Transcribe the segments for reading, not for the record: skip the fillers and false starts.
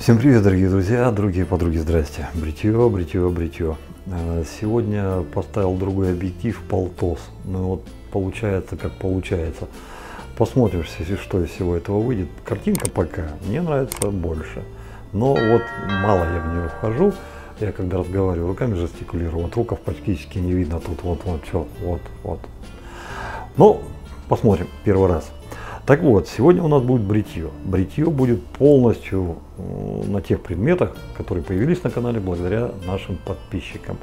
Всем привет, дорогие друзья, другие подруги, здрасте. Бритье. Сегодня поставил другой объектив, Poltos. Ну вот получается, как получается. Посмотрим, что из всего этого выйдет. Картинка пока мне нравится больше. Но вот мало я в нее вхожу. Я когда разговариваю, руками жестикулирую. Вот рукав практически не видно тут. Вот. Ну, посмотрим первый раз. Так вот, сегодня у нас будет бритье. Бритье будет полностью на тех предметах, которые появились на канале благодаря нашим подписчикам.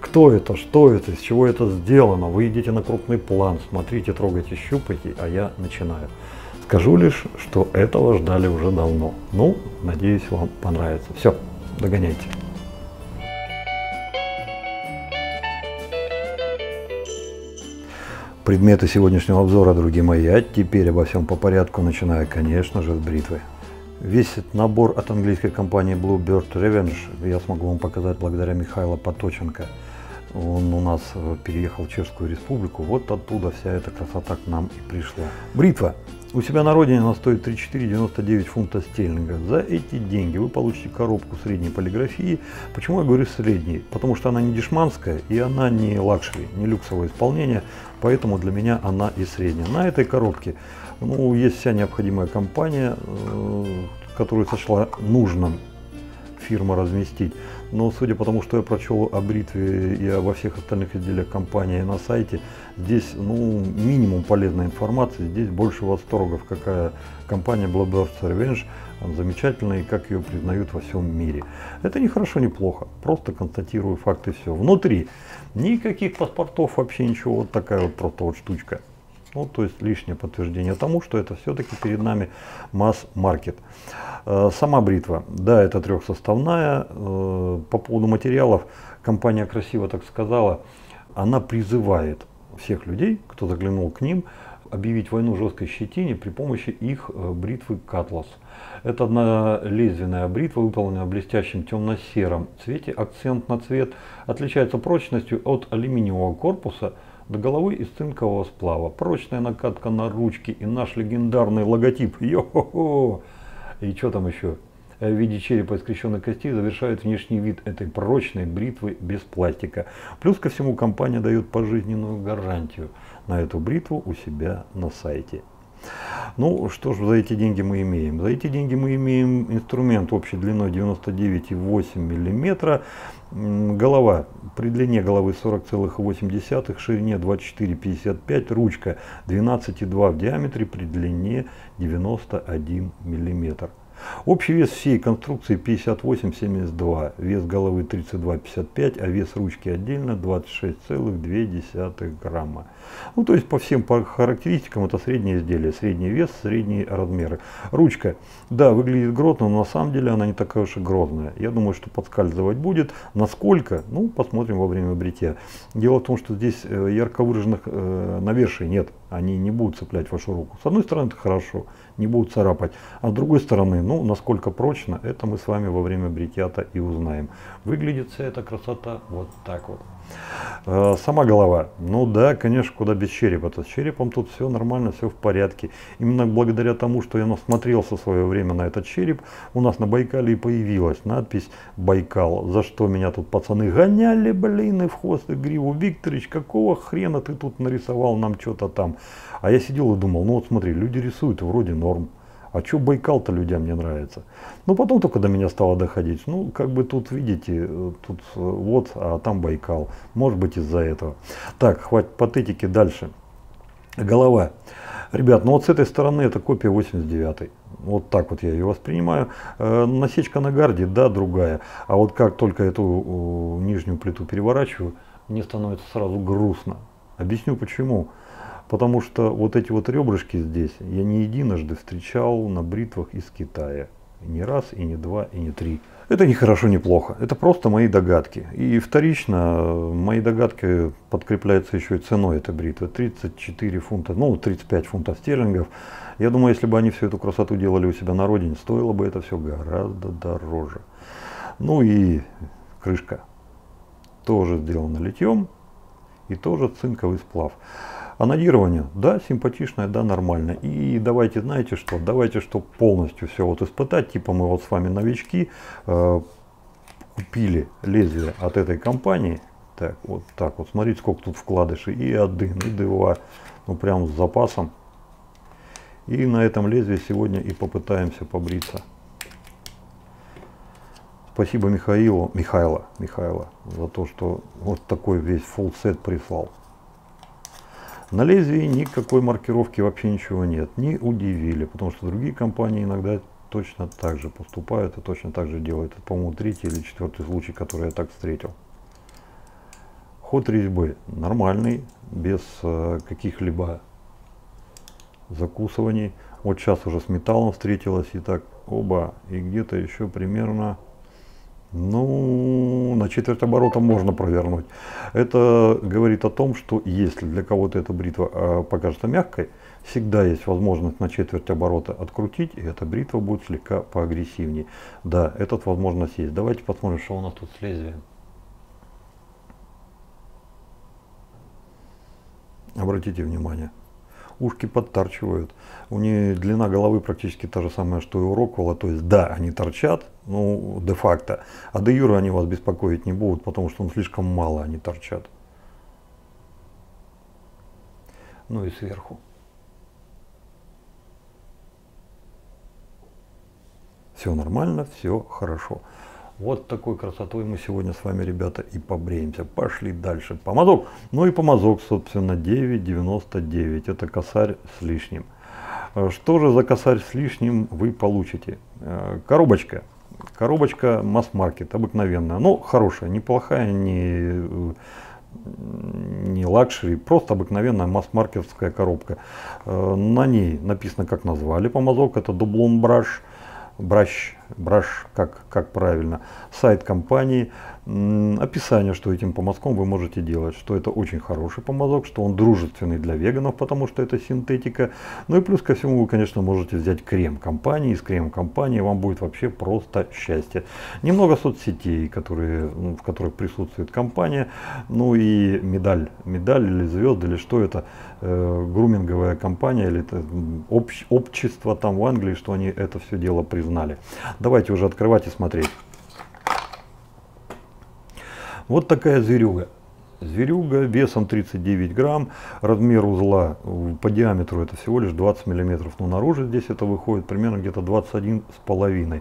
Кто это, что это, из чего это сделано? Вы идите на крупный план, смотрите, трогайте, щупайте, а я начинаю. Скажу лишь, что этого ждали уже давно. Ну, надеюсь, вам понравится. Все, догоняйте. Предметы сегодняшнего обзора, друзья мои, а теперь обо всем по порядку, начиная, конечно же, с бритвы. Весь этот набор от английской компании Bluebeards Revenge я смогу вам показать благодаря Михаилу Поточенко. Он у нас переехал в Чешскую Республику, вот оттуда вся эта красота к нам и пришла. Бритва. У себя на родине она стоит 34,99 фунта стерлинга. За эти деньги вы получите коробку средней полиграфии. Почему я говорю средней? Потому что она не дешманская и она не лакшери, не люксовое исполнение. Поэтому для меня она и средняя. На этой коробке есть вся необходимая компания, которую сочла нужным фирма разместить. Но судя по тому, что я прочел о бритве и обо всех остальных изделиях компании на сайте, здесь минимум полезной информации, здесь больше восторгов, какая компания Bluebeards Revenge замечательная и как ее признают во всем мире. Это не хорошо, не плохо, просто констатирую факты, все. Внутри никаких паспортов, вообще ничего, вот такая вот просто вот штучка. Ну, то есть лишнее подтверждение тому, что это все-таки перед нами масс-маркет. Сама бритва, да, это трехсоставная. По поводу материалов, компания красиво так сказала, она призывает всех людей, кто заглянул к ним, объявить войну жесткой щетине при помощи их бритвы Cutlass. Это однолезвенная бритва, выполненная в блестящем темно-сером цвете, акцент на цвет, отличается прочностью от алюминиевого корпуса до головы из цинкового сплава. Прочная накатка на ручки и наш легендарный логотип. Йо-хо-хо! И что там еще? В виде черепа и скрещенной кости завершает внешний вид этой прочной бритвы без пластика. Плюс ко всему компания дает пожизненную гарантию на эту бритву у себя на сайте. Ну что ж, за эти деньги мы имеем? За эти деньги мы имеем инструмент общей длиной 99,8 мм, голова при длине головы 40,8, ширине 24,55, ручка 12,2 в диаметре при длине 91 мм. Общий вес всей конструкции 58,72, вес головы 32,55, а вес ручки отдельно 26,2 грамма. Ну, то есть по всем характеристикам это среднее изделие, средний вес, средние размеры. Ручка, да, выглядит грозно, но на самом деле она не такая уж и грозная. Я думаю, что подскальзывать будет. Насколько? Ну, посмотрим во время бритья. Дело в том, что здесь ярко выраженных наверший нет. Они не будут цеплять вашу руку. С одной стороны, это хорошо, не будут царапать. А с другой стороны, ну, насколько прочно, это мы с вами во время бритья-то и узнаем. Выглядит вся эта красота вот так вот. Сама голова. Ну да, конечно, куда без черепа-то. С черепом тут все нормально, все в порядке. Именно благодаря тому, что я насмотрелся в свое время на этот череп, у нас на Байкале и появилась надпись «Байкал». За что меня тут пацаны гоняли, блин, и в хвост, и гриву. Викторович, какого хрена ты тут нарисовал нам что-то там? А я сидел и думал, ну вот смотри, люди рисуют, вроде норм. А что Байкал-то людям не нравится? Ну, потом только до меня стало доходить. Ну, как бы тут, видите, тут вот, а там Байкал. Может быть, из-за этого. Так, хватит патетики, дальше. Голова. Ребят, ну вот с этой стороны это копия 89-й. Вот так вот я ее воспринимаю. Насечка на гарде, да, другая. А вот как только эту нижнюю плиту переворачиваю, мне становится сразу грустно. Объясню, почему. Потому что вот эти вот ребрышки здесь я не единожды встречал на бритвах из Китая. И не раз, и не два, и не три. Это не хорошо, не плохо. Это просто мои догадки. И вторично мои догадки подкрепляются еще и ценой этой бритвы. 34 фунта, ну 35 фунтов стерлингов. Я думаю, если бы они всю эту красоту делали у себя на родине, стоило бы это все гораздо дороже. Ну и крышка. Тоже сделана литьем. И тоже цинковый сплав. Анодирование, да, симпатичное, да, нормально. И давайте, знаете что, давайте, чтобы полностью все вот испытать, типа мы вот с вами новички, купили лезвие от этой компании. Так вот, смотрите, сколько тут вкладышей, и 1, и 2, ну прям с запасом. И на этом лезвии сегодня и попытаемся побриться. Спасибо Михаила, за то, что вот такой весь фулл-сет прислал. На лезвии никакой маркировки вообще ничего нет. Не удивили, потому что другие компании иногда точно так же поступают и точно так же делают. Это, по-моему, 3-й или 4-й случай, который я так встретил. Ход резьбы нормальный, без каких-либо закусываний. Вот сейчас уже с металлом встретилась. И так, оба, и где-то еще примерно... Ну, на четверть оборота можно провернуть. Это говорит о том, что если для кого-то эта бритва покажется мягкой, всегда есть возможность на четверть оборота открутить, и эта бритва будет слегка поагрессивнее. Да, эта возможность есть. Давайте посмотрим, что у нас тут с лезвием. Обратите внимание. Ушки подторчивают. У них длина головы практически та же самая, что и у Роквелла. То есть, да, они торчат, ну, де-факто. А де-юре они вас беспокоить не будут, потому что он слишком мало, они торчат. Ну и сверху. Все нормально, все хорошо. Вот такой красотой мы сегодня с вами, ребята, и побреемся. Пошли дальше. Помазок. Ну и помазок, собственно, 9,99. Это косарь с лишним. Что же за косарь с лишним вы получите? Коробочка. Коробочка масс-маркет, обыкновенная. Но хорошая, неплохая, не лакшери, просто обыкновенная масс-маркетская коробка. На ней написано, как назвали помазок. Это Doubloon Brush. Браш, как правильно, сайт компании, описание, что этим помазком вы можете делать, что это очень хороший помазок, что он дружественный для веганов, потому что это синтетика. Ну и плюс ко всему вы, конечно, можете взять крем компании, из крем компании вам будет вообще просто счастье. Немного соцсетей, в которых присутствует компания, ну и медаль или звезды, или что это, груминговая компания, или это общество там в Англии, что они это все дело признали. Давайте уже открывать и смотреть. Вот такая зверюга. Зверюга весом 39 грамм, размер узла по диаметру это всего лишь 20 миллиметров, но наружу здесь это выходит примерно где-то 21,5.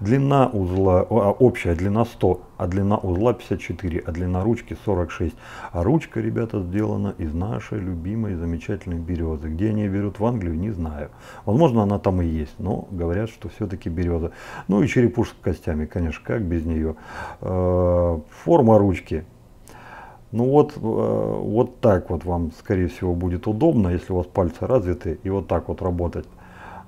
Длина узла, общая длина 100, а длина узла 54, а длина ручки 46. А ручка, ребята, сделана из нашей любимой замечательной березы. Где они берут в Англию, не знаю. Возможно, она там и есть, но говорят, что все-таки береза. Ну и черепушка с костями, конечно, как без нее. Форма ручки. Ну вот, вот так вот вам, скорее всего, будет удобно, если у вас пальцы развиты, и вот так вот работать.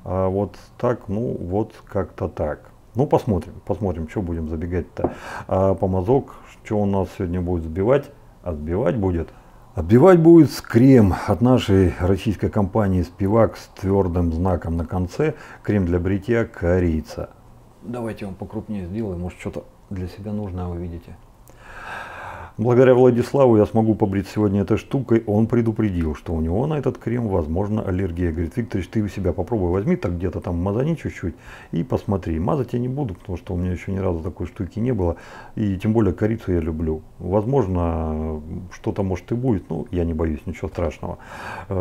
А вот так, ну вот как-то так. Ну посмотрим, что будем забегать-то. А помазок, что у нас сегодня будет сбивать? А сбивать будет? Отбивать будет крем от нашей российской компании Spivak с твердым знаком на конце. Крем для бритья Корица. Давайте его покрупнее сделаем, может что-то для себя нужное вы видите. Благодаря Владиславу я смогу побрить сегодня этой штукой. Он предупредил, что у него на этот крем, возможно, аллергия. Говорит, Викторович, ты у себя попробуй, возьми так где-то там, мазани чуть-чуть и посмотри. Мазать я не буду, потому что у меня еще ни разу такой штуки не было. И тем более корицу я люблю. Возможно, что-то может и будет, но я не боюсь, ничего страшного.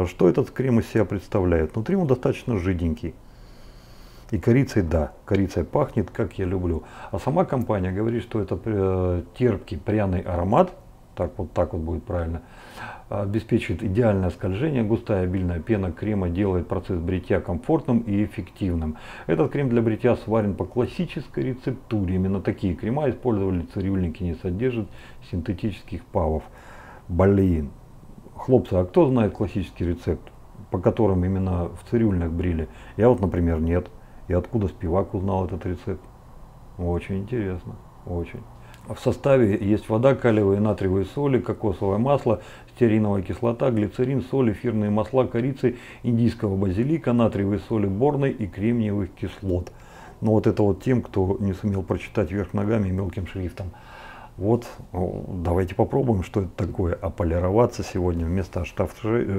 Что этот крем из себя представляет? Внутри он достаточно жиденький. И корицей, да, корицей пахнет, как я люблю. А сама компания говорит, что это терпкий пряный аромат, так вот будет правильно, обеспечивает идеальное скольжение, густая обильная пена крема делает процесс бритья комфортным и эффективным. Этот крем для бритья сварен по классической рецептуре. Именно такие крема использовали цирюльники, не содержат синтетических павов. Блин, хлопцы, а кто знает классический рецепт, по которым именно в цирюльнях брили? Я вот, например, нет. И откуда Spivak узнал этот рецепт? Очень интересно, очень. В составе есть вода, калиевые и натриевые соли, кокосовое масло, стеариновая кислота, глицерин, соль, эфирные масла, корицы, индийского базилика, натриевые соли борной и кремниевых кислот. Но вот это вот тем, кто не сумел прочитать вверх ногами и мелким шрифтом. Вот, давайте попробуем, что это такое. А полироваться сегодня вместо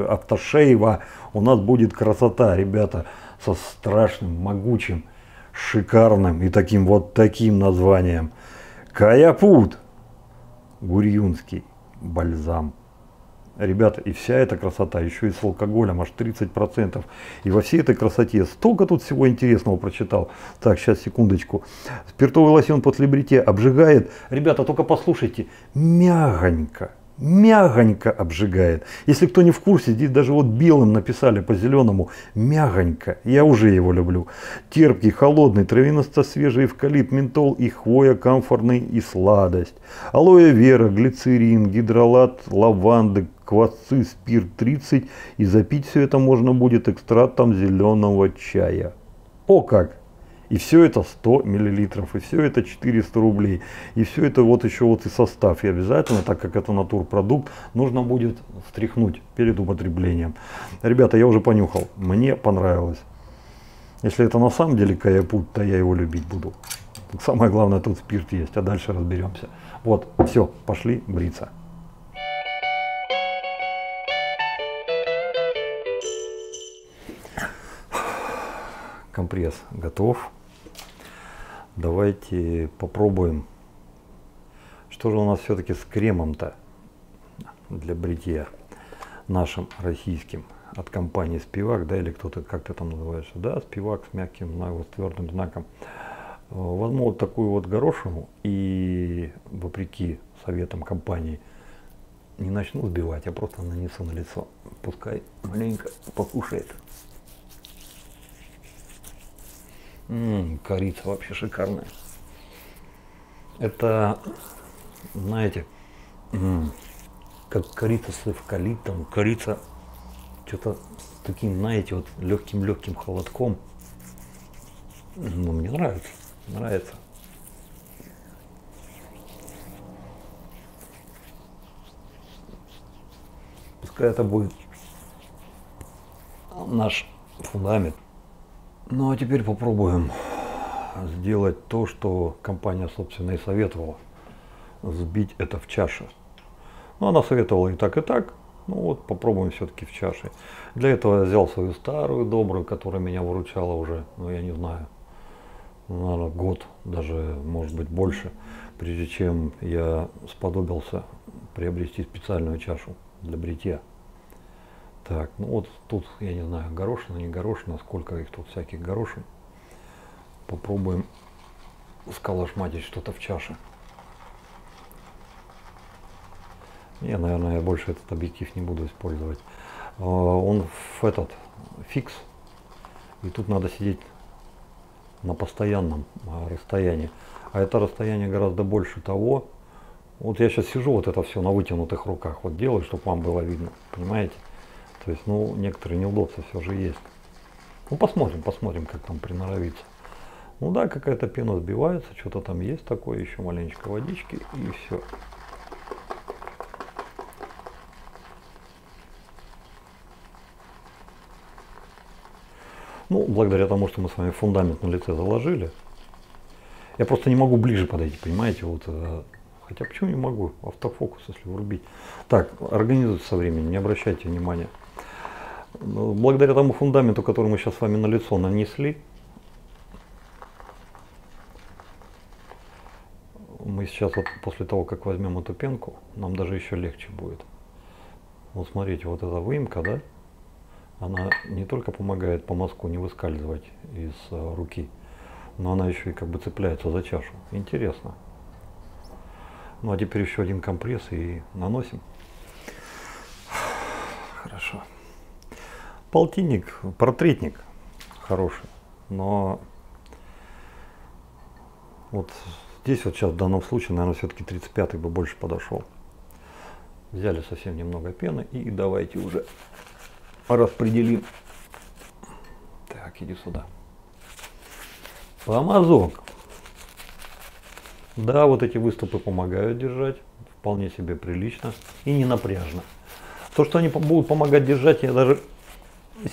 автошейва у нас будет красота, ребята, со страшным, могучим, шикарным и таким вот таким названием. Каяпут Гурьюнский бальзам. Ребята, и вся эта красота, еще и с алкоголем, аж 30%. И во всей этой красоте столько тут всего интересного прочитал. Так, сейчас, секундочку. Спиртовый лосьон под либрите обжигает. Ребята, только послушайте, мягонько, мягонько обжигает. Если кто не в курсе, здесь даже вот белым написали по зеленому. Мягонько, я уже его люблю. Терпкий, холодный, травянисто-свежий эвкалипт, ментол и хвоя, камфорный и сладость. Алоэ вера, глицерин, гидролат, лаванды, квасцы, спирт 30, и запить все это можно будет экстрактом зеленого чая. О как! И все это 100 миллилитров, и все это 400 рублей, и все это вот еще вот и состав. И обязательно, так как это натурпродукт, нужно будет встряхнуть перед употреблением. Ребята, я уже понюхал, мне понравилось. Если это на самом деле каяпут, то я его любить буду. Так самое главное, тут спирт есть, а дальше разберемся. Вот, все, пошли бриться. Компресс готов. Давайте попробуем, что же у нас все-таки с кремом-то для бритья нашим российским от компании Spivak, да, или кто-то, как ты там называешься, да, Spivak с мягким, вот, с твердым знаком. Возьму вот такую вот горошину и, вопреки советам компании, не начну сбивать, а просто нанесу на лицо. Пускай маленько покушает. Корица вообще шикарная. Это, знаете, как корица с эвкалиптом, корица что-то с таким, знаете, вот легким-легким холодком. Ну, мне нравится, нравится. Пускай это будет наш фундамент. Ну а теперь попробуем сделать то, что компания, собственно, и советовала. Сбить это в чаше. Ну, она советовала и так, и так. Ну вот, попробуем все-таки в чаше. Для этого я взял свою старую добрую, которая меня выручала уже, ну я не знаю, наверное, год, даже, может быть, больше, прежде чем я сподобился приобрести специальную чашу для бритья. Так, ну вот тут, я не знаю, горошина, не горошина, сколько их тут всяких горошин. Попробуем скалашматить что-то в чаше. Не, наверное, я больше этот объектив не буду использовать. Он в этот фикс, и тут надо сидеть на постоянном расстоянии. А это расстояние гораздо больше того. Вот я сейчас сижу, вот это все на вытянутых руках, вот делаю, чтобы вам было видно, понимаете? То есть, ну, некоторые неудобства все же есть. Ну, посмотрим, посмотрим, как там приноровится. Ну да, какая-то пена сбивается, что-то там есть такое, еще маленечко водички, и все. Ну, благодаря тому, что мы с вами фундамент на лице заложили, я просто не могу ближе подойти, понимаете, вот... Хотя почему не могу? Автофокус, если врубить. Так, организуется со временем, не обращайте внимания. Благодаря тому фундаменту, который мы сейчас с вами на лицо нанесли, мы сейчас вот после того, как возьмем эту пенку, нам даже еще легче будет. Вот смотрите, вот эта выемка, да, она не только помогает по мазку не выскальзывать из руки, но она еще и как бы цепляется за чашу. Интересно. Ну а теперь еще один компресс и наносим. Хорошо. Полтинник, портретник хороший, но вот здесь вот сейчас в данном случае, наверное, все-таки 35-й бы больше подошел. Взяли совсем немного пены и давайте уже распределим. Так, иди сюда. Помазок. Да, вот эти выступы помогают держать, вполне себе прилично и не напряжно. То, что они будут помогать держать, я даже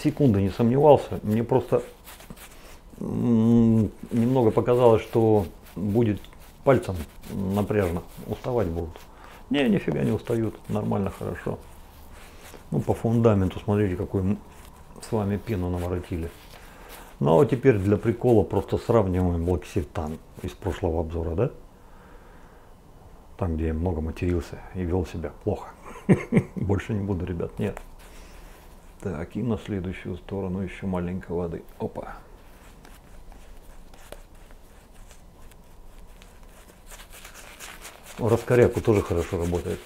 секунды не сомневался. Мне просто немного показалось, что будет пальцем напряжно, уставать будут. Не, нифига не устают, нормально, хорошо. Ну, по фундаменту, смотрите, какой с вами пену наворотили. Ну, а теперь для прикола просто сравниваем блокситан из прошлого обзора, да? Там, где я много матерился и вел себя плохо. Больше не буду, ребят, нет. Так, и на следующую сторону еще маленько воды. Опа. Раскоряку тоже хорошо работает.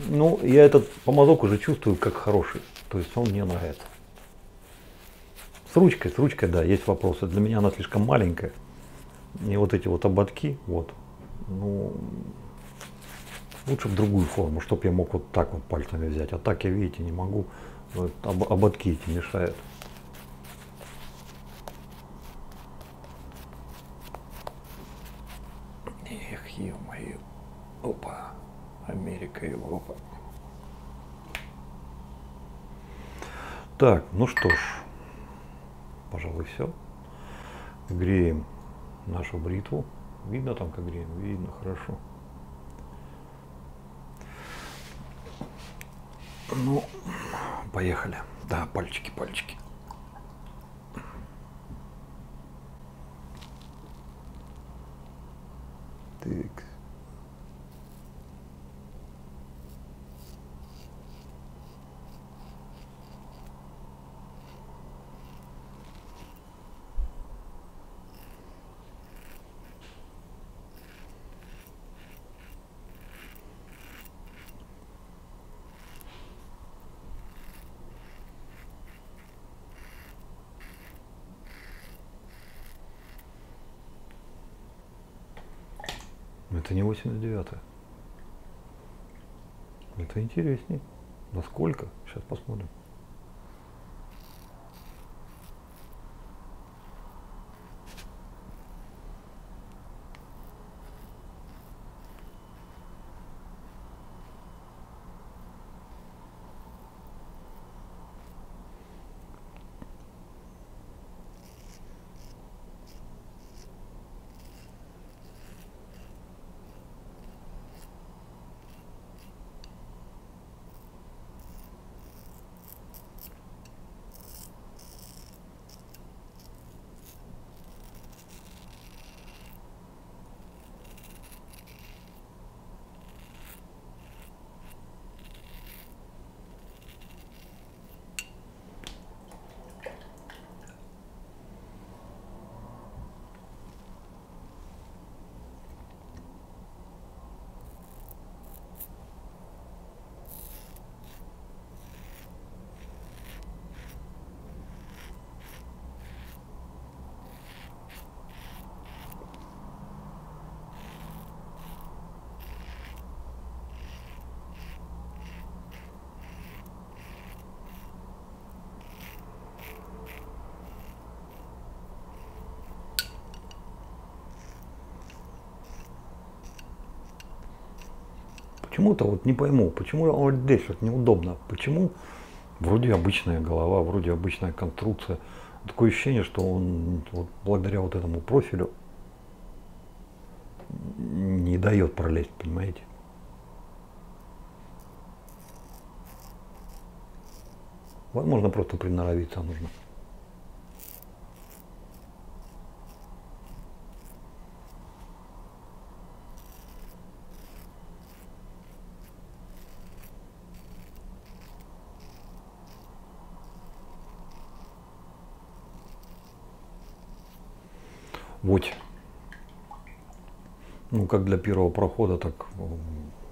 Ну, я этот помазок уже чувствую как хороший. То есть он мне нравится. С ручкой, да, есть вопросы. Для меня она слишком маленькая. И вот эти вот ободки, вот. Ну, лучше в другую форму, чтобы я мог вот так вот пальцами взять. А так я, видите, не могу. Вот ободки эти мешают. Эх, ё-моё. Опа. Америка, Европа. Так, ну что ж. Пожалуй, все. Греем нашу бритву. Видно там, как греем? Видно, хорошо. Ну, поехали. Да, пальчики, пальчики. Так. Это не 89-е. Это интересней. Насколько? Сейчас посмотрим. Почему-то вот не пойму, почему вот здесь вот неудобно, почему вроде обычная голова, вроде обычная конструкция. Такое ощущение, что он вот, благодаря вот этому профилю не дает пролезть, понимаете? Возможно, просто приноровиться нужно. Вот. Ну, как для первого прохода, так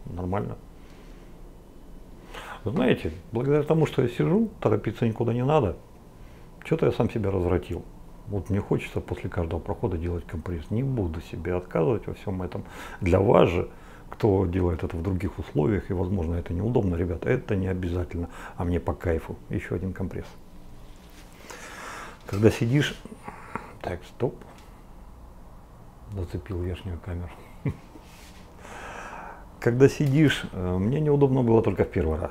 нормально. Знаете, благодаря тому, что я сижу, торопиться никуда не надо, что-то я сам себя развратил. Вот мне хочется после каждого прохода делать компресс. Не буду себе отказывать во всем этом. Для вас же, кто делает это в других условиях, и, возможно, это неудобно, ребята, это не обязательно, а мне по кайфу. Еще один компресс. Когда сидишь... Так, стоп. Зацепил верхнюю камеру. Когда сидишь, мне неудобно было только в первый раз.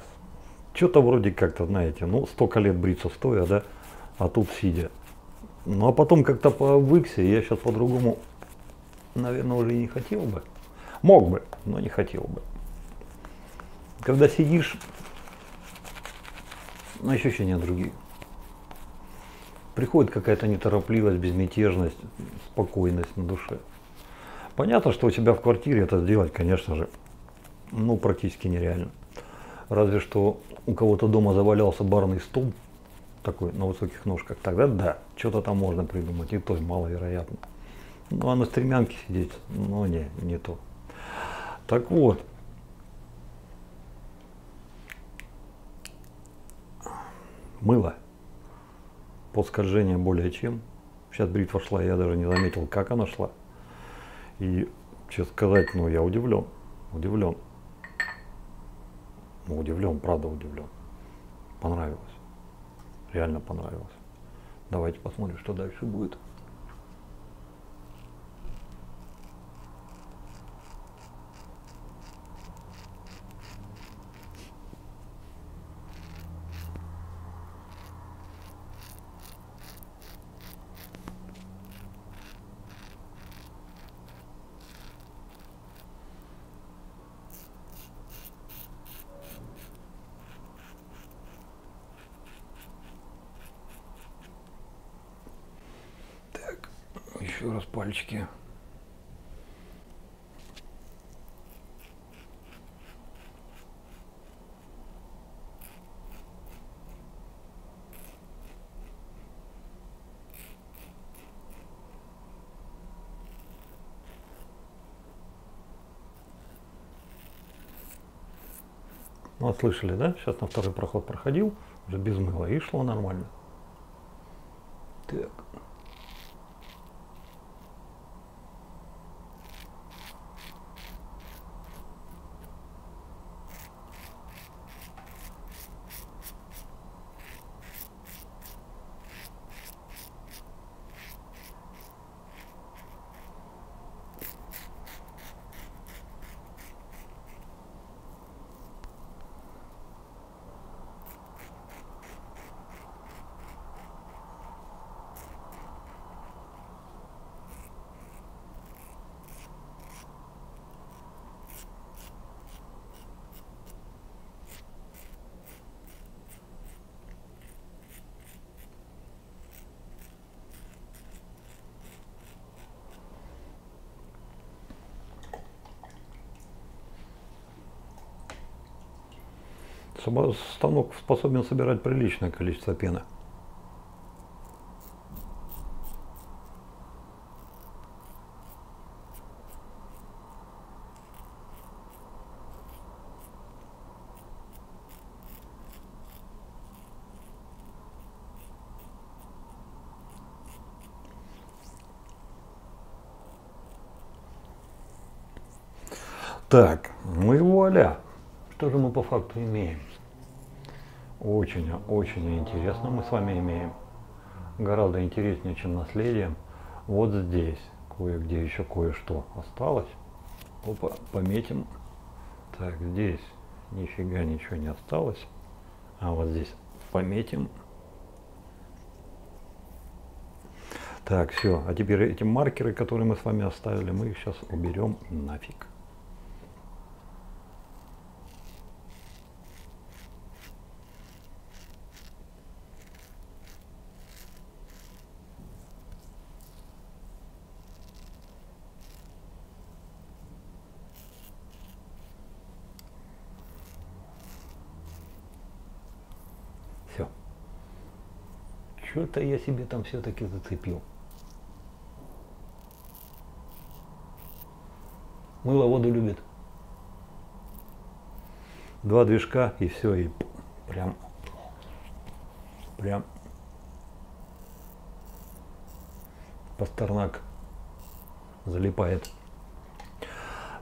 Что-то вроде как-то, знаете, ну, столько лет бриться стоя, да, а тут сидя. Ну, а потом как-то повыкся, и я сейчас по-другому наверное, уже не хотел бы. Мог бы, но не хотел бы. Когда сидишь, ощущения другие. Приходит какая-то неторопливость, безмятежность, спокойность на душе. Понятно, что у тебя в квартире это сделать, конечно же, ну, практически нереально. Разве что у кого-то дома завалялся барный стул, такой на высоких ножках, тогда да, что-то там можно придумать, и то маловероятно. Ну, а на стремянке сидеть, ну, не то. Так вот. Мыло. Подскольжение более чем. Сейчас бритва шла, я даже не заметил, как она шла. И, честно сказать, ну, я удивлен. Удивлен. Ну, удивлен, правда удивлен. Понравилось. Реально понравилось. Давайте посмотрим, что дальше будет. Пальчики. Вот слышали, да? Сейчас на второй проход проходил, уже без мыла, и шло нормально. Так. Станок способен собирать приличное количество пены. Так, ну и вуаля. Что же мы по факту имеем? Очень интересно мы с вами имеем. Гораздо интереснее, чем наследием. Вот здесь кое-где еще кое-что осталось. Опа, пометим. Так, здесь нифига ничего не осталось. А вот здесь пометим. Так, все. А теперь эти маркеры, которые мы с вами оставили, мы их сейчас уберем нафиг. Что-то я себе там все-таки зацепил. Мыло воду любит. Два движка и все, и прям Пастернак залипает.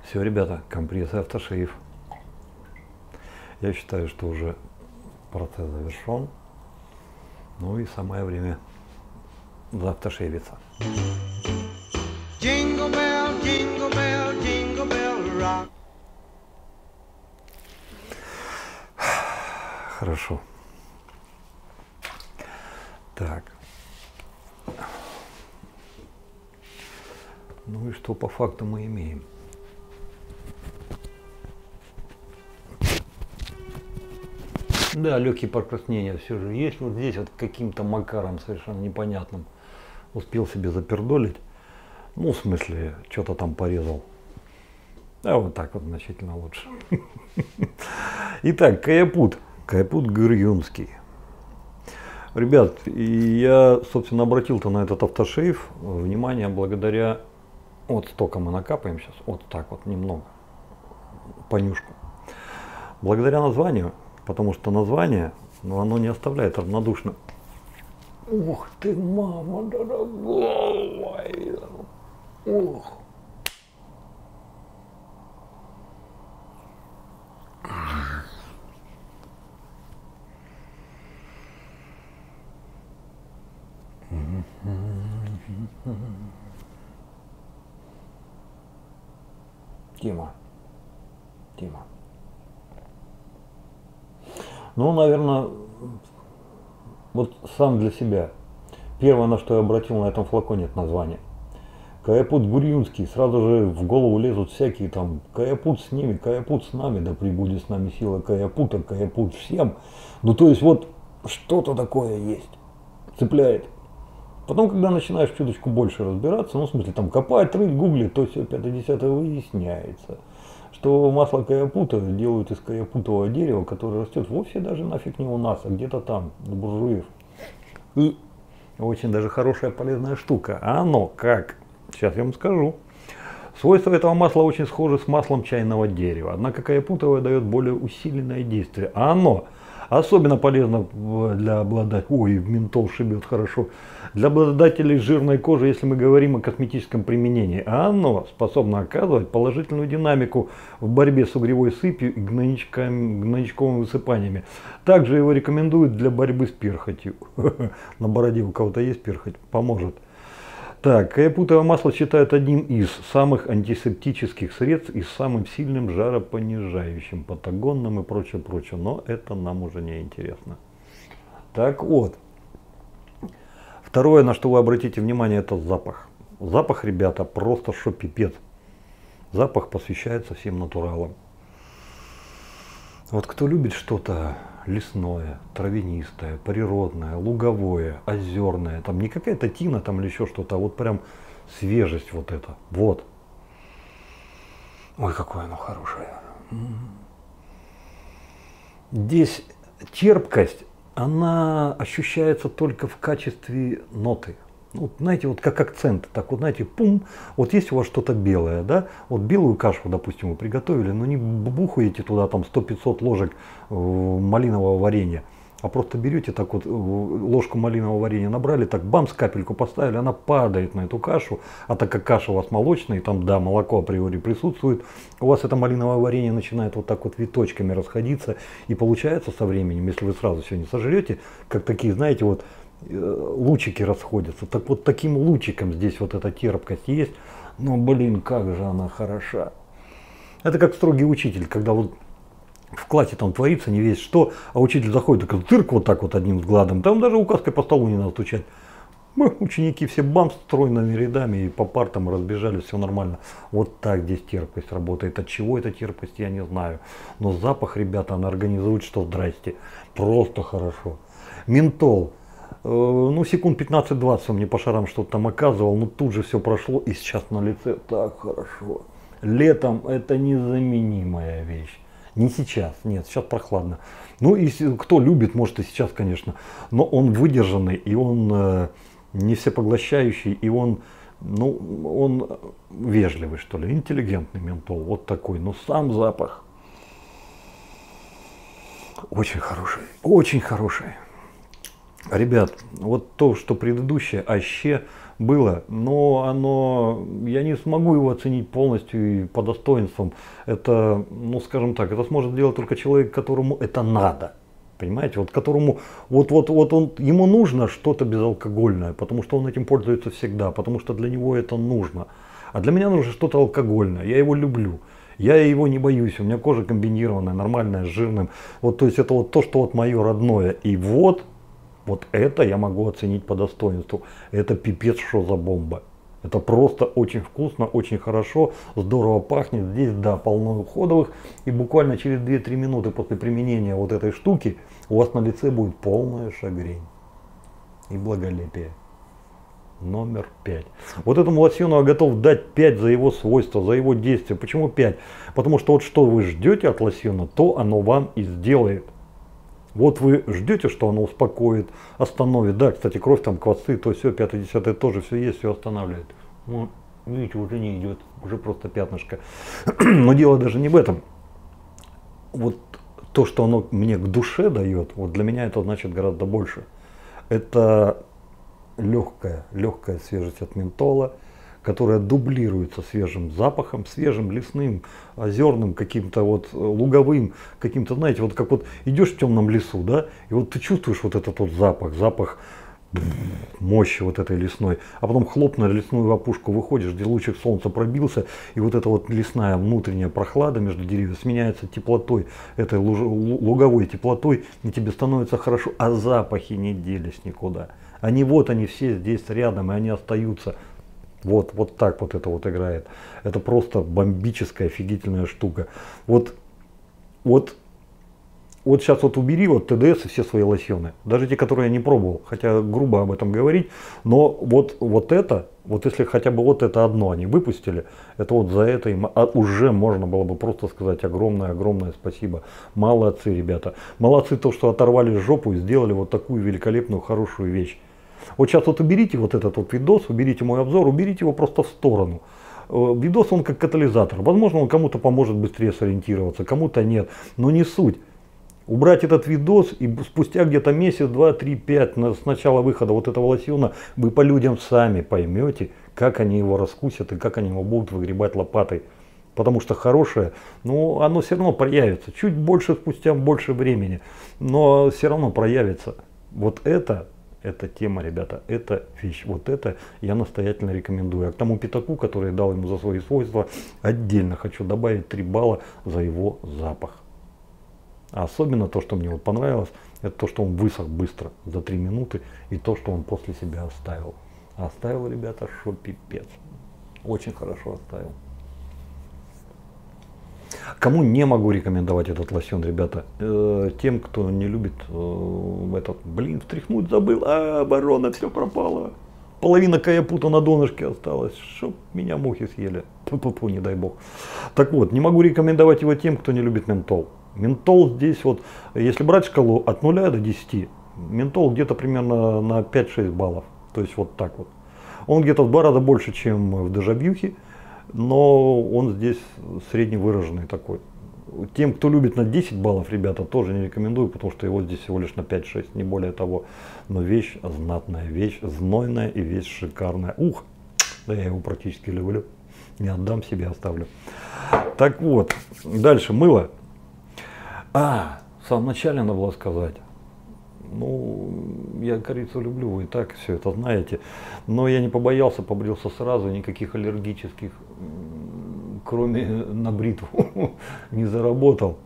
Все, ребята, компресс и автошейв. Я считаю, что уже процесс завершен. Ну и самое время автошейвиться. Хорошо. Так. Ну и что по факту мы имеем? Да, легкие покраснения все же есть. Вот здесь вот каким-то макаром совершенно непонятным успел себе запердолить. Ну, в смысле, что-то там порезал. А вот так вот значительно лучше. Итак, Каяпут. Каяпут Гурьюнский. Ребят, я, собственно, обратил-то на этот автошейв внимание благодаря... Вот столько мы накапаем сейчас. Вот так вот немного. Понюшку. Благодаря названию. Потому что название, но оно не оставляет равнодушно. Ух ты, мама дорогая! Ух! Тима. Ну, наверное, вот сам для себя. Первое, на что я обратил на этом флаконе, это название. Каяпут Гурьюнский. Сразу же в голову лезут всякие там Каяпут с ними, Каяпут с нами, да прибудет с нами сила Каяпута, Каяпут всем. Ну, то есть вот что-то такое есть, цепляет. Потом, когда начинаешь чуточку больше разбираться, ну, в смысле, там копать, рыть, гуглить, то все 5-10 выясняется, что масло каяпута делают из каяпутового дерева, которое растет вовсе даже нафиг не у нас, а где-то там, у буржуев. И очень даже хорошая полезная штука. А оно как? Сейчас я вам скажу. Свойства этого масла очень схожи с маслом чайного дерева, однако каяпутовое дает более усиленное действие. А оно особенно полезно для обладателей, ой, ментол шибет хорошо, для обладателей жирной кожи, если мы говорим о косметическом применении. А оно способно оказывать положительную динамику в борьбе с угревой сыпью и гнойничковыми высыпаниями. Также его рекомендуют для борьбы с перхотью. На бороде у кого-то есть перхоть, поможет. Так, каяпутовое масло считают одним из самых антисептических средств и самым сильным жаропонижающим, патагонным и прочее. Но это нам уже не интересно. Так вот. Второе, на что вы обратите внимание, это запах. Запах, ребята, просто шо пипец. Запах посвящается всем натуралам. Вот кто любит что-то лесное, травянистое, природное, луговое, озерное, там не какая-то тина там или еще что-то, а вот прям свежесть вот эта, вот. Ой, какое оно хорошее. Здесь терпкость, она ощущается только в качестве ноты. Вот, знаете, вот как акцент, так вот, знаете, пум, вот есть у вас что-то белое, да, вот белую кашу, допустим, вы приготовили, но не бухаете туда там 100-500 ложек малинового варенья, а просто берете так вот ложку малинового варенья, набрали, так бамс, капельку поставили, она падает на эту кашу, а так как каша у вас молочная, и там, да, молоко априори присутствует, у вас это малиновое варенье начинает вот так вот виточками расходиться, и получается со временем, если вы сразу все не сожрете, как такие, знаете, вот, лучики расходятся. Так вот таким лучиком здесь вот эта терпкость есть. Но, блин, как же она хороша. Это как строгий учитель, когда вот в классе там творится не весь что, а учитель заходит и дырк вот так вот одним взглядом. Там даже указкой по столу не надо стучать. Мы, ученики, все бам, стройными рядами и по партам разбежались, все нормально. Вот так здесь терпкость работает. От чего эта терпкость, я не знаю. Но запах, ребята, она организует, что здрасте. Просто хорошо. Ментол. Ну, секунд 15-20 он мне по шарам что-то там оказывал, но тут же все прошло, и сейчас на лице так хорошо. Летом это незаменимая вещь. Не сейчас, нет, сейчас прохладно. Ну, и кто любит, может и сейчас, конечно, но он выдержанный, и он не всепоглощающий, и он, ну, он вежливый, что ли, интеллигентный ментол, вот такой, но сам запах очень хороший, очень хороший. Ребят, вот то, что предыдущее аще было, но оно, я не смогу его оценить полностью и по достоинствам. Это, ну скажем так, это сможет сделать только человек, которому это надо. Понимаете, вот которому, вот он, ему нужно что-то безалкогольное, потому что он этим пользуется всегда, потому что для него это нужно. А для меня нужно что-то алкогольное, я его люблю. Я его не боюсь, у меня кожа комбинированная, нормальная, с жирным. Вот, то есть это вот то, что вот мое родное. И вот это я могу оценить по достоинству. Это пипец, что за бомба. Это просто очень вкусно, очень хорошо, здорово пахнет. Здесь, да, полно уходовых. И буквально через 2-3 минуты после применения вот этой штуки у вас на лице будет полная шагрень и благолепие. Номер 5. Вот этому лосьону я готов дать 5 за его свойства, за его действие. Почему 5? Потому что вот что вы ждете от лосьона, то оно вам и сделает. Вот вы ждете, что оно успокоит, остановит. Да, кстати, кровь там, квасцы, то все, 5-10 тоже все есть, все останавливает. Ну, видите, уже не идет, уже просто пятнышко. Но дело даже не в этом. Вот то, что оно мне к душе дает, вот для меня это значит гораздо больше. Это легкая свежесть от ментола, которая дублируется свежим запахом, свежим лесным, озерным, каким-то вот луговым, каким-то, знаете, вот как вот идешь в темном лесу, да, и вот ты чувствуешь вот этот вот запах мощи вот этой лесной, а потом хлоп на лесную опушку выходишь, где лучик солнца пробился, и вот эта вот лесная внутренняя прохлада между деревьями сменяется теплотой, этой луговой теплотой, и тебе становится хорошо, а запахи не делись никуда. Они все здесь рядом, и они остаются. Вот так вот это вот играет. Это просто бомбическая, офигительная штука. Вот сейчас вот убери вот ТДС и все свои лосьоны. Даже те, которые я не пробовал. Хотя грубо об этом говорить. Но вот если хотя бы вот это одно они выпустили, это вот за это им уже можно было бы просто сказать огромное-огромное спасибо. Молодцы, ребята. Молодцы то, что оторвали жопу и сделали вот такую великолепную, хорошую вещь. Вот сейчас вот уберите вот этот вот видос, уберите мой обзор, уберите его просто в сторону. Видос он как катализатор. Возможно, он кому-то поможет быстрее сориентироваться, кому-то нет. Но не суть. Убрать этот видос, и спустя где-то месяц, 2, 3, 5 с начала выхода вот этого лосьона вы по людям сами поймете, как они его раскусят и как они его будут выгребать лопатой. Потому что хорошее, ну, оно все равно проявится. Чуть больше спустя, больше времени. Но все равно проявится. Вот это тема, ребята, это вещь. Вот это я настоятельно рекомендую. А к тому пятаку, который я дал ему за свои свойства, отдельно хочу добавить 3 балла за его запах. А особенно то, что мне вот понравилось, это то, что он высох быстро, за 3 минуты, и то, что он после себя оставил. Оставил, ребята, шо пипец. Очень хорошо оставил. Кому не могу рекомендовать этот лосьон, ребята? Тем, кто не любит этот, блин, встряхнуть забыл, оборона, все пропало. Половина каяпута на донышке осталась, чтоб меня мухи съели. Пу-пу-пу, не дай бог. Так вот, не могу рекомендовать его тем, кто не любит ментол. Ментол здесь вот, если брать шкалу от 0 до 10, ментол где-то примерно на 5-6 баллов. То есть вот так вот. Он где-то в 2 раза больше, чем в дежавюхе. Но он здесь средневыраженный такой. Тем, кто любит на 10 баллов, ребята, тоже не рекомендую, потому что его здесь всего лишь на 5-6, не более того. Но вещь знатная, вещь знойная и вещь шикарная. Ух, да я его практически люблю. Не отдам, себе оставлю. Так вот, дальше мыло. В самом начале надо было сказать. Ну, я корицу люблю, вы и так все это знаете. Но я не побоялся, побрился сразу, никаких аллергических, кроме на бритву, не заработал.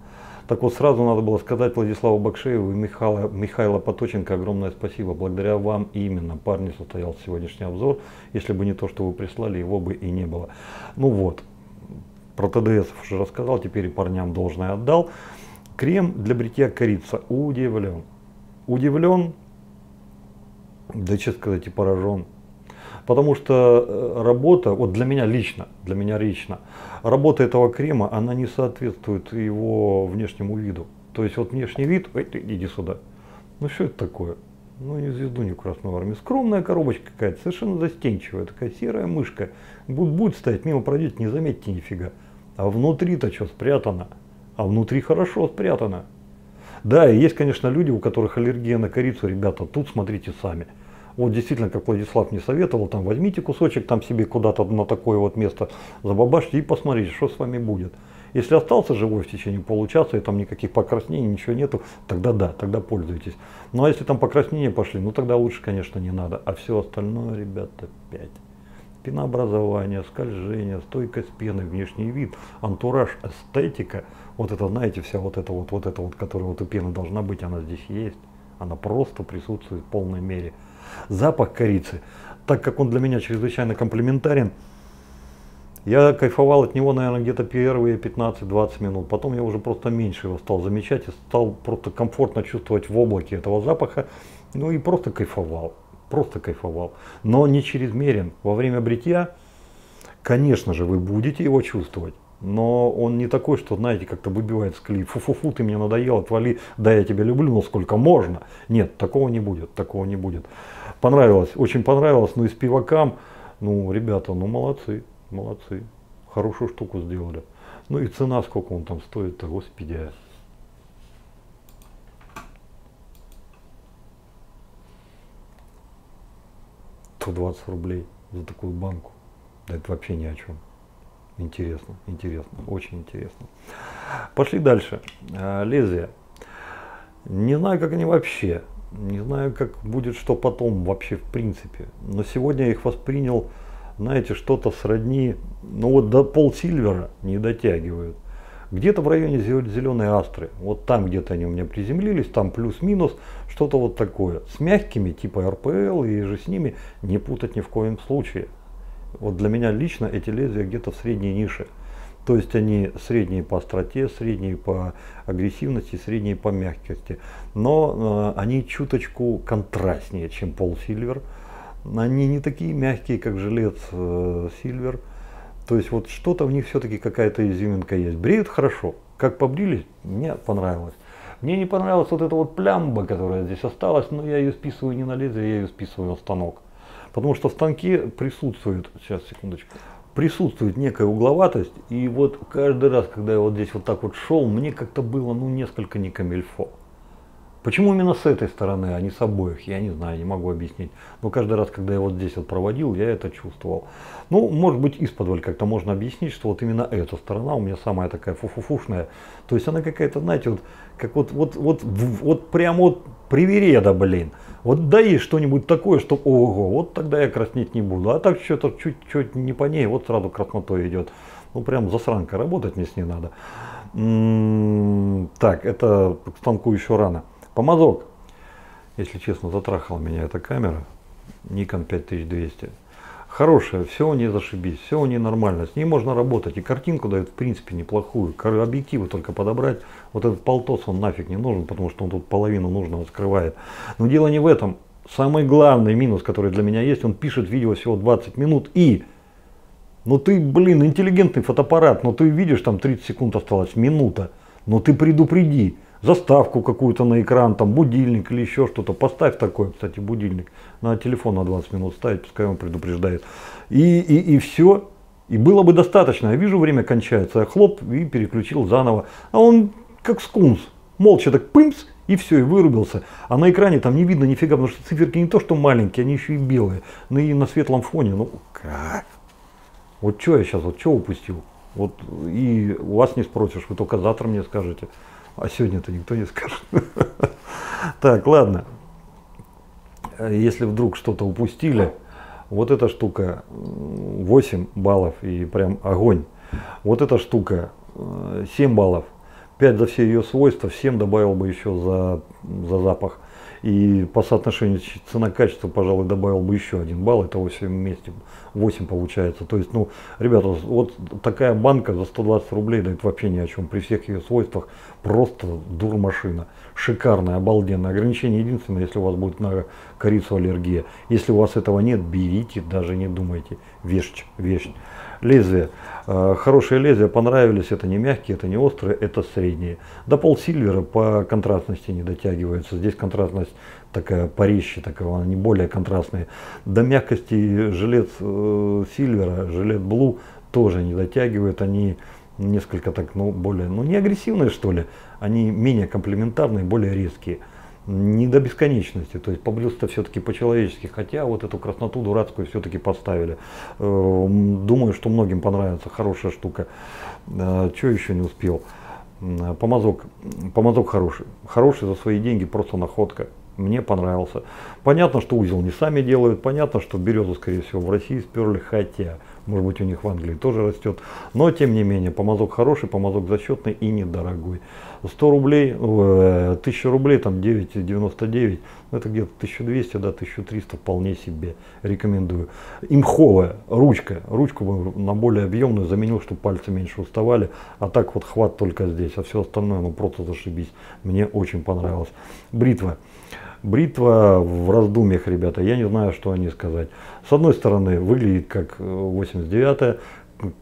Так вот, сразу надо было сказать Владиславу Бакшееву и Михаила Поточенко огромное спасибо. Благодаря вам именно, парни, состоялся сегодняшний обзор. Если бы не то, что вы прислали, его бы и не было. Ну вот, про ТДС уже рассказал, теперь и парням должное отдал. Крем для бритья корица. Удивлен. Удивлен, да честно сказать, и поражен. Потому что работа, вот для меня лично, работа этого крема, она не соответствует его внешнему виду. То есть вот внешний вид, иди сюда. Ну что это такое? Ну не звезду, не Красную Армию. Скромная коробочка какая-то, совершенно застенчивая, такая серая мышка. Будет стоять, мимо пройдете, не заметите нифига. А внутри-то что спрятано? А внутри хорошо спрятано. Да, и есть, конечно, люди, у которых аллергия на корицу, ребята, тут смотрите сами. Вот действительно, как Владислав не советовал, там возьмите кусочек, там себе куда-то на такое вот место забабашьте и посмотрите, что с вами будет. Если остался живой в течение получаса, и там никаких покраснений, ничего нету, тогда да, тогда пользуйтесь. Ну а если там покраснения пошли, ну тогда лучше, конечно, не надо. А все остальное, ребята, 5. Пенообразование, скольжение, стойкость пены, внешний вид, антураж, эстетика. Вот это, знаете, вся вот эта вот, которая вот у пены должна быть, она здесь есть. Она просто присутствует в полной мере. Запах корицы. так как он для меня чрезвычайно комплементарен, я кайфовал от него, наверное, где-то первые 15-20 минут. Потом я уже просто меньше его стал замечать и стал просто комфортно чувствовать в облаке этого запаха. Ну и просто кайфовал. Просто кайфовал. Но не чрезмерен. Во время бритья, конечно же, вы будете его чувствовать. Но он не такой, что, знаете, как-то выбивает с колеи. Фу-фу-фу, ты мне надоел, отвали, да я тебя люблю, но сколько можно. Нет, такого не будет, такого не будет. Понравилось, очень понравилось, ну и Спивакам, ну, ребята, ну молодцы, молодцы. Хорошую штуку сделали. Ну и цена, сколько он там стоит-то, господи. $120 за такую банку. Да это вообще ни о чем. Интересно, интересно, очень интересно. Пошли дальше. Лезвие. Не знаю, как они вообще. Не знаю, как будет, что потом вообще в принципе. Но сегодня я их воспринял, знаете, что-то сродни, ну вот до полсильвера не дотягивают. Где-то в районе зеленой астры. Вот там где-то они у меня приземлились, там плюс-минус, что-то вот такое. С мягкими, типа РПЛ и же с ними, не путать ни в коем случае. Вот для меня лично эти лезвия где-то в средней нише. То есть они средние по остроте, средние по агрессивности, средние по мягкости. Но они чуточку контрастнее, чем полсильвер. Они не такие мягкие, как жилец сильвер. То есть вот что-то в них все-таки какая-то изюминка есть. Бреют хорошо. Как побрились, мне понравилось. Мне не понравилась вот эта вот плямба, которая здесь осталась. Но я ее списываю не на лезвие, я ее списываю на станок. Потому что в станке присутствует, сейчас, секундочку, присутствует некая угловатость. И вот каждый раз, когда я вот здесь вот так вот шел, мне как-то было, ну, несколько не камильфо. Почему именно с этой стороны, а не с обоих, я не знаю, не могу объяснить. Но каждый раз, когда я вот здесь вот проводил, я это чувствовал. Ну, может быть, исподволь как-то можно объяснить, что вот именно эта сторона у меня самая такая фуфуфушная. То есть она какая-то, знаете, вот, как вот прям вот привереда, блин. Вот дай что-нибудь такое, что ого, вот тогда я краснеть не буду. А так что-то чуть-чуть не по ней, вот сразу краснотой идет. Ну прям засранка, работать мне с ней надо. Так, это к станку еще рано. Помазок. Если честно, затрахала меня эта камера. Nikon 5200. Хорошая, все не зашибись, все не нормально. С ней можно работать. И картинку дает в принципе неплохую. Объективы только подобрать. Вот этот Poltos, он нафиг не нужен, потому что он тут половину нужного скрывает. Но дело не в этом. Самый главный минус, который для меня есть, он пишет видео всего 20 минут и... Ну ты, блин, интеллигентный фотоаппарат, но ты видишь, там 30 секунд осталось, минута. Но ты предупреди. Заставку какую-то на экран, там будильник или еще что-то. Поставь такой, кстати, будильник. Надо телефон на 20 минут ставить, пускай он предупреждает. И все. И было бы достаточно. Я вижу, время кончается. Я хлоп и переключил заново. А он как скунс. Молча так пымс и все, и вырубился. А на экране там не видно нифига, потому что циферки не то что маленькие, они еще и белые. Ну и на светлом фоне. Ну как? Вот что я сейчас, вот что упустил? Вот и у вас не спросишь, вы только завтра мне скажете. А сегодня-то никто не скажет. Так, ладно. Если вдруг что-то упустили, вот эта штука 8 баллов и прям огонь. Вот эта штука 7 баллов. 5 за все ее свойства, 7 добавил бы еще за запах. И по соотношению цена-качество, пожалуй, добавил бы еще 1 балл. Это 8 вместе, 8 получается. То есть, ну, ребята, вот такая банка за $120 дает вообще ни о чем. При всех ее свойствах просто дур-машина. Шикарная, обалденная. Ограничение единственное, если у вас будет на корицу аллергия. Если у вас этого нет, берите, даже не думайте. Вещь. Лезвие. Хорошие лезвия понравились. Это не мягкие, это не острые, это средние. До полсильвера по контрастности не дотягиваются. Здесь контрастность такая порезче, такая, они более контрастные. До мягкости жилет сильвера, жилет блу тоже не дотягивают. Они несколько так, ну, более, ну, не агрессивные, что ли. Они менее комплементарные, более резкие. Не до бесконечности, то есть по блюз-то все-таки по-человечески, хотя вот эту красноту дурацкую все-таки поставили. Думаю, что многим понравится, хорошая штука. Чего еще не успел? Помазок хороший. Хороший за свои деньги, просто находка. Мне понравился. Понятно, что узел не сами делают, понятно, что березу, скорее всего, в России сперли, хотя Может быть, у них в Англии тоже растет. Но, тем не менее, помазок хороший, помазок зачетный и недорогой. 100 рублей, 1000 рублей, там 9,99, это где-то 1200, да, 1300, вполне себе рекомендую. Имховая ручка, ручку на более объемную заменил, чтобы пальцы меньше уставали, а так вот хват только здесь, а все остальное, ну просто зашибись, мне очень понравилось. Бритва. Бритва в раздумьях, ребята, я не знаю, что о ней сказать. С одной стороны, выглядит как 89-я,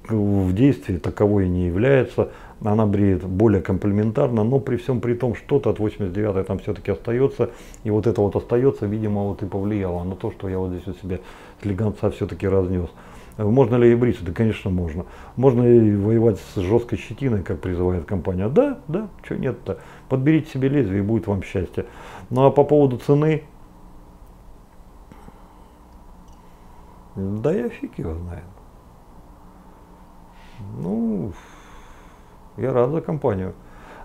в действии таковой не является. Она бреет более комплементарно, но при всем при том, что-то от 89-й там все-таки остается. И вот это вот остается, видимо, вот и повлияло на то, что я вот здесь у себя слегонца все-таки разнес. Можно ли и бриться? Да, конечно, можно. Можно и воевать с жесткой щетиной, как призывает компания. Да, да, что нет-то. Подберите себе лезвие, и будет вам счастье. Ну а по поводу цены... Да я фиг его знает. Ну... Я рад за компанию.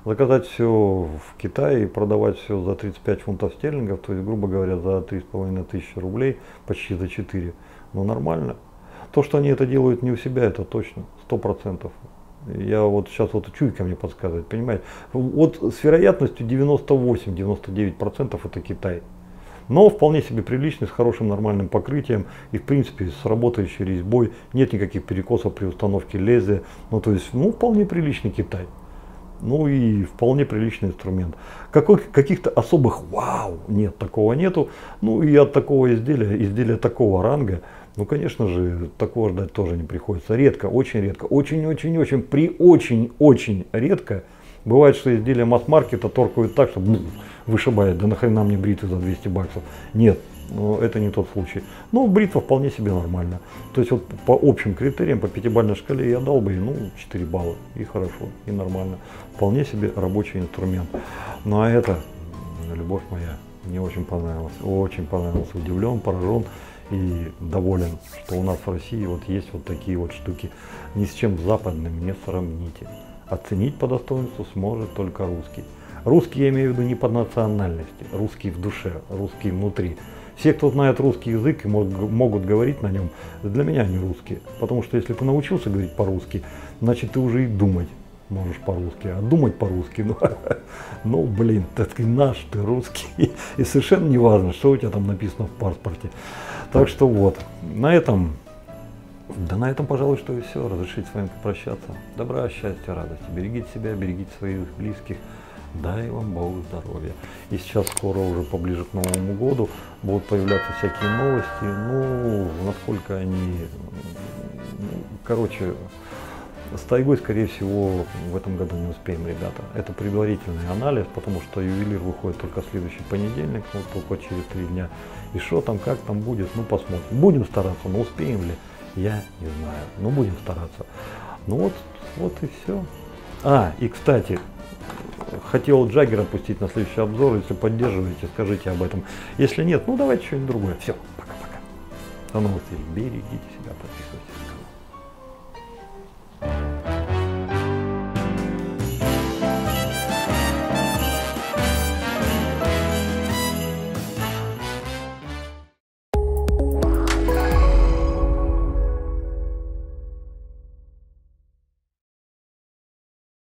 Заказать все в Китае и продавать все за 35 фунтов стерлингов, то есть, грубо говоря, за 3500 рублей, почти за 4. Но нормально. То, что они это делают не у себя, это точно, 100%. Я вот сейчас вот чуйка мне подсказывает, понимаете? Вот с вероятностью 98-99% это Китай. Но вполне себе приличный, с хорошим нормальным покрытием и, в принципе, с работающей резьбой. Нет никаких перекосов при установке лезвия. Ну, то есть, ну, вполне приличный Китай. Ну и вполне приличный инструмент. Каких-то особых вау нет, такого нету. Ну и от такого изделия такого ранга, ну, конечно же, такого ждать тоже не приходится. Редко, очень-очень-очень, очень редко. Бывает, что изделия масс-маркета торкают так, что вышибает, да нахрена мне бритвы за 200 баксов. Нет, это не тот случай. Но бритва вполне себе нормально. То есть вот по общим критериям, по пятибалльной шкале я дал бы, ну, 4 балла. И хорошо, и нормально. Вполне себе рабочий инструмент. Ну а это, любовь моя, мне очень понравилось. Очень понравился, удивлен, поражен и доволен, что у нас в России вот есть вот такие вот штуки. Ни с чем западным не сравните. Оценить по достоинству сможет только русский. Русский я имею в виду не по национальности, русский в душе, русский внутри. Все, кто знает русский язык и могут говорить на нем, для меня не русские. Потому что если ты научился говорить по-русски, значит ты уже и думать можешь по-русски. А думать по-русски, ну блин, ты наш, ты русский. И совершенно не важно, что у тебя там написано в паспорте. Так что вот, на этом, пожалуй, что и все. Разрешите с вами попрощаться. Добра, счастья, радости. Берегите себя, берегите своих близких. Дай вам Богу здоровья. И сейчас скоро уже поближе к Новому году будут появляться всякие новости. Ну, насколько они... Короче, с тайгой, скорее всего, в этом году не успеем, ребята. Это предварительный анализ, потому что ювелир выходит только следующий понедельник, ну, только через 3 дня. И что там, как там будет, ну, посмотрим. Будем стараться, но успеем ли? Я не знаю, но будем стараться. Ну вот и все. А, и кстати, хотел Джаггера пустить на следующий обзор. Если поддерживаете, скажите об этом. Если нет, ну давайте что-нибудь другое. Все, пока-пока. До новых встреч. Берегите себя, подписывайтесь.